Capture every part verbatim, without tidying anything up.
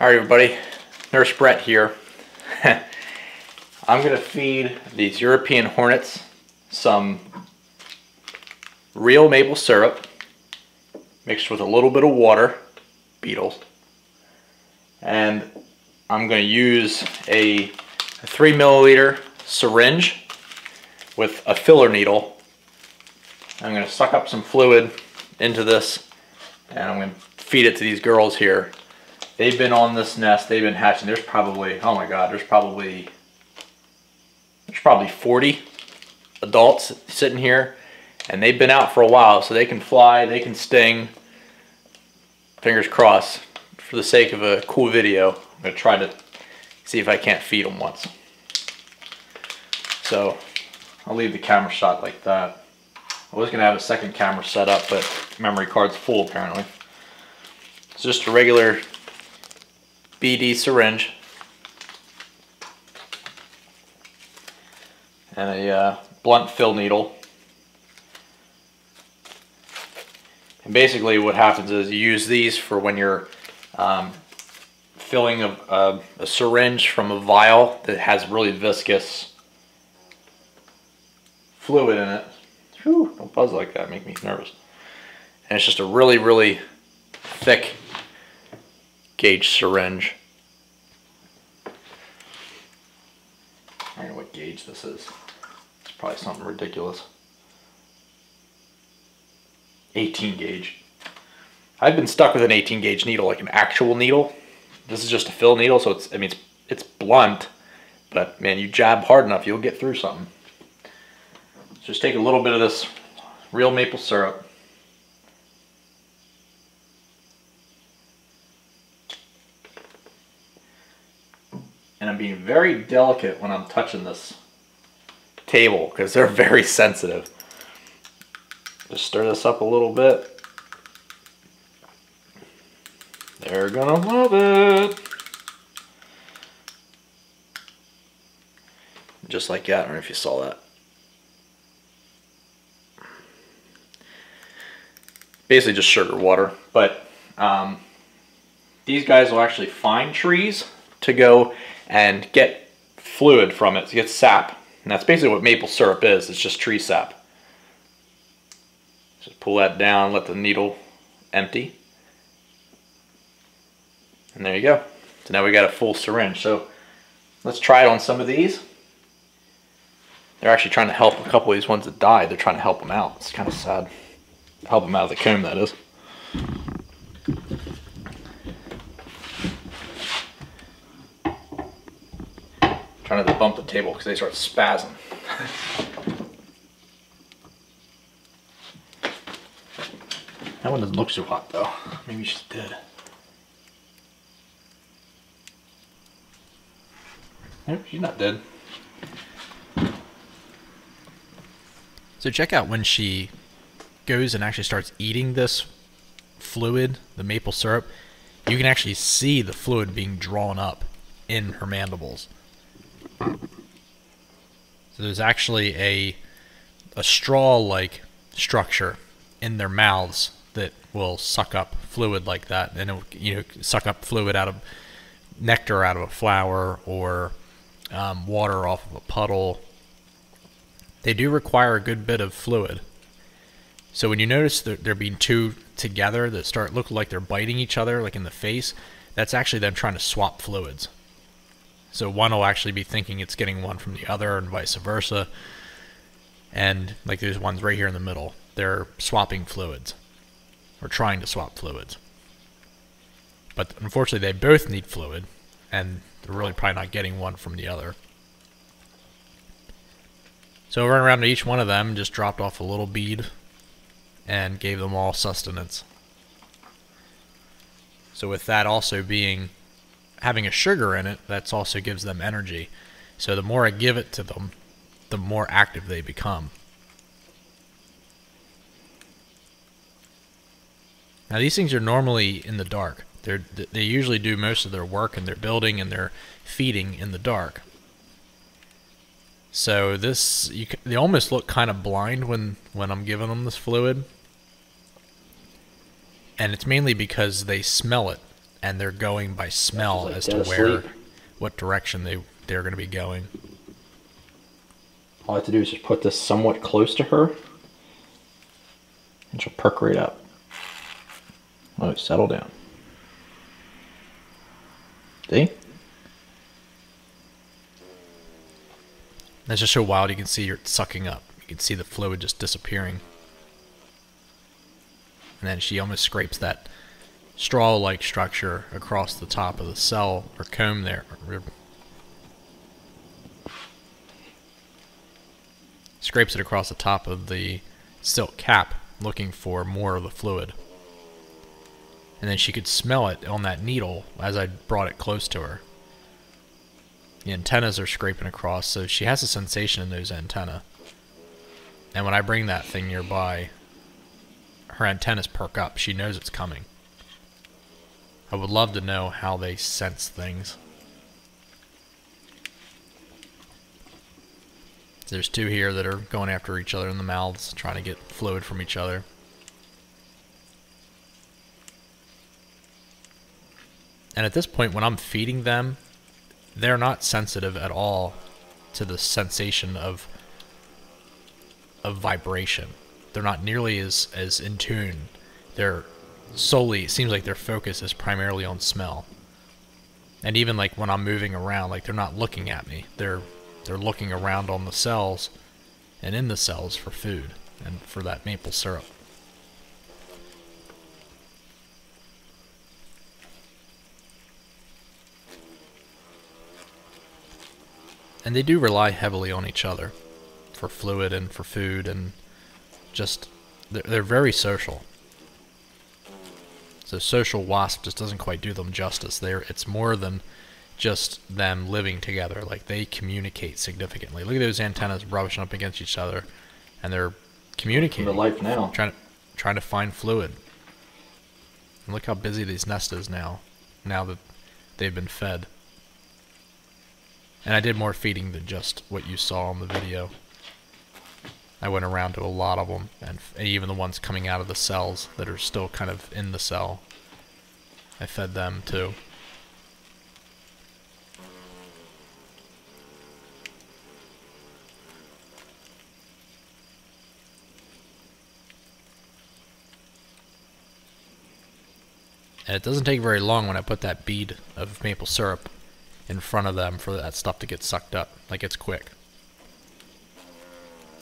Alright everybody, Nurse Brett here. I'm going to feed these European hornets some real maple syrup mixed with a little bit of water, beetles, and I'm going to use a three milliliter syringe with a filler needle. I'm going to suck up some fluid into this and I'm going to feed it to these girls here. They've been on this nest, they've been hatching. There's probably, oh my God, there's probably, there's probably forty adults sitting here, and they've been out for a while, so they can fly, they can sting. Fingers crossed. For the sake of a cool video, I'm gonna try to see if I can't feed them once. So I'll leave the camera shot like that. I was gonna have a second camera set up, but memory card's full apparently. It's just a regular B D syringe and a uh, blunt fill needle. And basically what happens is you use these for when you're um, filling a, a, a syringe from a vial that has really viscous fluid in it. Whew, don't buzz like that, make me nervous. And it's just a really, really thick gauge syringe. I don't know what gauge this is. It's probably something ridiculous. eighteen gauge. I've been stuck with an eighteen gauge needle, like an actual needle. This is just a fill needle, so it's, I mean, it's, it's blunt, but man, you jab hard enough, you'll get through something. So just take a little bit of this real maple syrup. And I'm being very delicate when I'm touching this table because they're very sensitive. Just stir this up a little bit. They're gonna love it. Just like that, I don't know if you saw that. Basically just sugar water, but um, these guys will actually find trees to go and get fluid from it, to get sap. And that's basically what maple syrup is, it's just tree sap. Just pull that down, let the needle empty. And there you go. So now we got a full syringe. So let's try it on some of these. They're actually trying to help a couple of these ones that died. They're trying to help them out. It's kind of sad. Help them out of the comb, that is. Trying to bump the table because they start spazzing. That one doesn't look so hot though. Maybe she's dead. Nope, she's not dead. So check out when she goes and actually starts eating this fluid, the maple syrup, you can actually see the fluid being drawn up in her mandibles. So there's actually a a straw-like structure in their mouths that will suck up fluid like that, and it will, you know, suck up fluid out of nectar out of a flower or um, water off of a puddle. They do require a good bit of fluid. So when you notice that there being two together that start looking like they're biting each other, like in the face, that's actually them trying to swap fluids. So one will actually be thinking it's getting one from the other and vice versa. And like there's ones right here in the middle. They're swapping fluids or trying to swap fluids. But unfortunately they both need fluid and they're really probably not getting one from the other. So I ran around to each one of them, just dropped off a little bead and gave them all sustenance. So with that also being having a sugar in it, that's also gives them energy. So the more I give it to them, the more active they become. Now these things are normally in the dark. They're, they usually do most of their work and their building and their feeding in the dark. So this, you, they almost look kind of blind when, when I'm giving them this fluid. And it's mainly because they smell it. and they're going by smell like as to where, sleep. what direction they, they're going to be going. All I have to do is just put this somewhat close to her, and she'll percolate up. Oh, settle down. See? That's just so wild. You can see you're sucking up. You can see the fluid just disappearing. And then she almost scrapes that straw-like structure across the top of the cell or comb there. Scrapes it across the top of the silk cap, looking for more of the fluid. And then she could smell it on that needle as I brought it close to her. The antennas are scraping across, so she has a sensation in those antennae. And when I bring that thing nearby, her antennas perk up. She knows it's coming. I would love to know how they sense things. There's two here that are going after each other in the mouths, trying to get fluid from each other. And at this point, when I'm feeding them, they're not sensitive at all to the sensation of of vibration. They're not nearly as, as in tune. They're solely, it seems like their focus is primarily on smell. And even like when I'm moving around, like they're not looking at me. They're they're looking around on the cells and in the cells for food and for that maple syrup. And they do rely heavily on each other for fluid and for food, and just they're, they're very social. So social wasp just doesn't quite do them justice. They're, it's more than just them living together. Like, they communicate significantly. Look at those antennas rubbishing up against each other, and they're communicating. The life now. Trying to, trying to find fluid. And look how busy these nest is now, now that they've been fed. And I did more feeding than just what you saw on the video. I went around to a lot of them, and even the ones coming out of the cells that are still kind of in the cell. I fed them too. And it doesn't take very long when I put that bead of maple syrup in front of them for that stuff to get sucked up. Like, it's quick.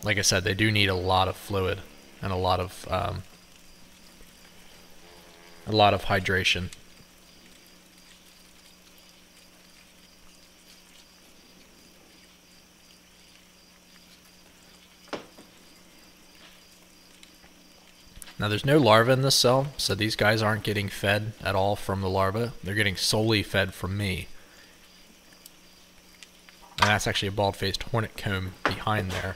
Like I said, they do need a lot of fluid and a lot of um, a lot of hydration. Now, there's no larva in this cell, so these guys aren't getting fed at all from the larva. They're getting solely fed from me. And that's actually a bald-faced hornet comb behind there.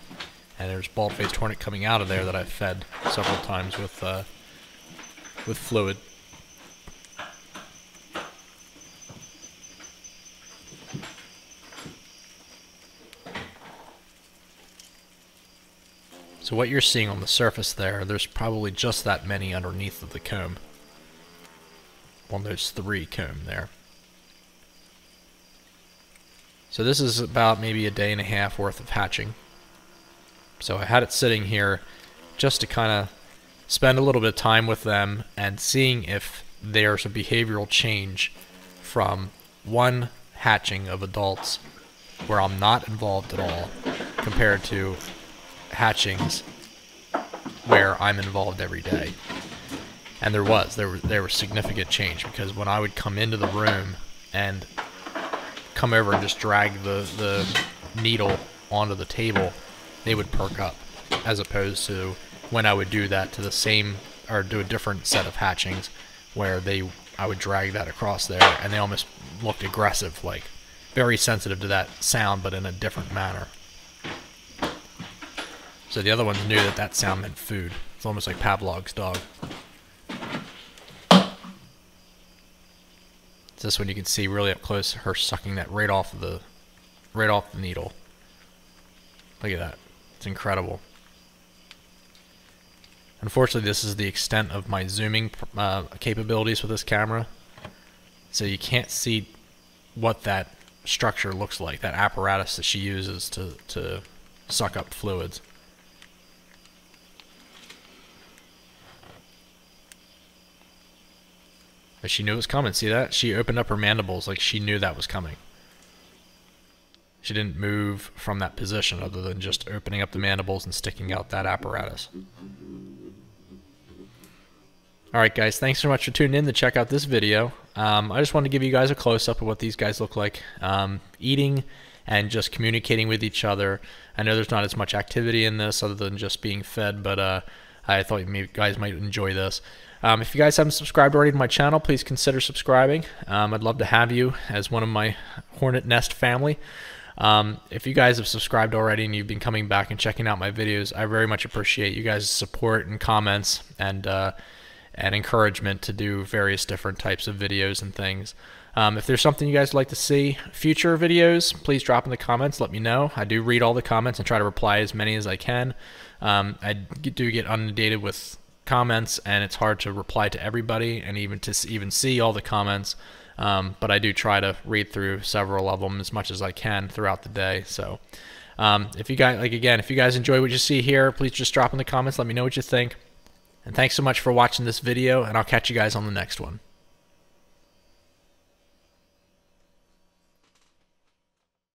And there's bald-faced hornet coming out of there that I've fed several times with, uh, with fluid. So what you're seeing on the surface there, there's probably just that many underneath of the comb. Well, there's three comb there. So this is about maybe a day and a half worth of hatching. So I had it sitting here just to kind of spend a little bit of time with them and seeing if there's a behavioral change from one hatching of adults where I'm not involved at all compared to hatchings where I'm involved every day. And there was. There, were, there was significant change, because when I would come into the room and come over and just drag the, the needle onto the table, they would perk up, as opposed to when I would do that to the same, or do a different set of hatchings, where they, I would drag that across there, and they almost looked aggressive, like very sensitive to that sound, but in a different manner. So the other ones knew that that sound meant food. It's almost like Pavlov's dog. This one you can see really up close, her sucking that right off of the, right off the needle. Look at that. It's incredible. Unfortunately, this is the extent of my zooming uh, capabilities with this camera. So you can't see what that structure looks like, that apparatus that she uses to, to suck up fluids. But she knew it was coming. See that? She opened up her mandibles like she knew that was coming. She didn't move from that position other than just opening up the mandibles and sticking out that apparatus. Alright guys, thanks so much for tuning in to check out this video. Um, I just wanted to give you guys a close-up of what these guys look like. Um, eating and just communicating with each other. I know there's not as much activity in this other than just being fed, but uh, I thought you guys might enjoy this. Um, if you guys haven't subscribed already to my channel, please consider subscribing. Um, I'd love to have you as one of my Hornet Nest family. Um, if you guys have subscribed already and you've been coming back and checking out my videos, I very much appreciate you guys' support and comments and uh, and encouragement to do various different types of videos and things. Um, if there's something you guys would like to see, future videos, please drop in the comments, let me know. I do read all the comments and try to reply as many as I can. Um, I do get inundated with comments and it's hard to reply to everybody and even to even see all the comments. Um, but I do try to read through several of them as much as I can throughout the day. So um, if you guys, like again, if you guys enjoy what you see here, please just drop in the comments, let me know what you think. And thanks so much for watching this video, and I'll catch you guys on the next one.